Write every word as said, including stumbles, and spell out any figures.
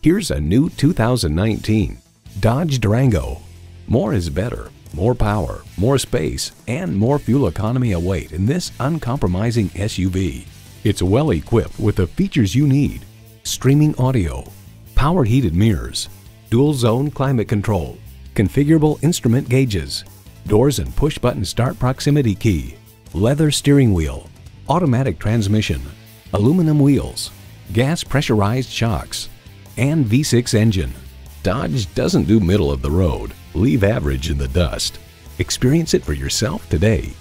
Here's a new two thousand nineteen Dodge Durango. More is better. More power, more space, and more fuel economy await in this uncompromising S U V. It's well equipped with the features you need: streaming audio, power heated mirrors, dual zone climate control, configurable instrument gauges, doors and push button start proximity key, leather steering wheel, automatic transmission, aluminum wheels, gas pressurized shocks, and V six engine. Dodge doesn't do middle of the road. Leave average in the dust. Experience it for yourself today.